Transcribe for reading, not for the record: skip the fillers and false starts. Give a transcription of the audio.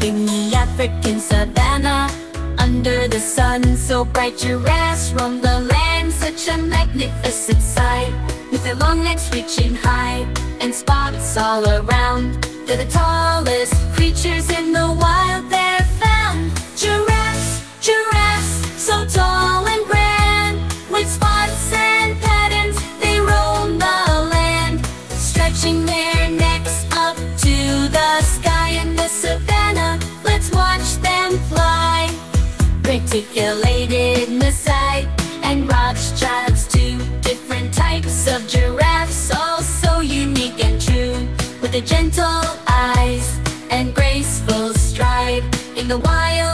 In the African savanna, under the sun, so bright your ass roam the land. Such a magnificent sight, with their long necks reaching high, and spots all around. They're the tallest creatures in the wild they're found. Giraffes, giraffes, so tall and grand, with spots and patterns they roam the land, stretching their necks up to the sky in the savanna. Watch them fly, reticulated in the sight, and Rothschild's, two different types of giraffes, all so unique and true, with the gentle eyes and graceful stride in the wild.